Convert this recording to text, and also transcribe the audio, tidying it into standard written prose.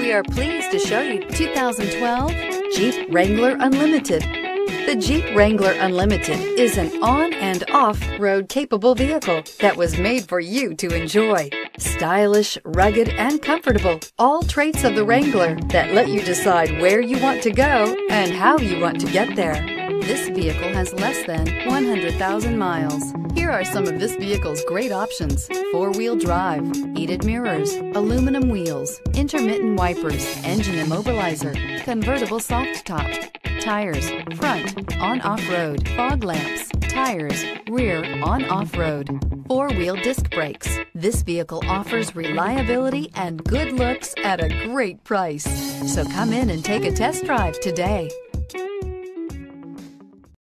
We are pleased to show you 2012 Jeep Wrangler Unlimited. The Jeep Wrangler Unlimited is an on- and off-road capable vehicle that was made for you to enjoy. Stylish, rugged, and comfortable, all traits of the Wrangler that let you decide where you want to go and how you want to get there. This vehicle has less than 100,000 miles. Here are some of this vehicle's great options: four-wheel drive, heated mirrors, aluminum wheels, intermittent wipers, engine immobilizer, convertible soft top, tires, front, on-off road, fog lamps, tires, rear, on-off road, four-wheel disc brakes. This vehicle offers reliability and good looks at a great price. So come in and take a test drive today.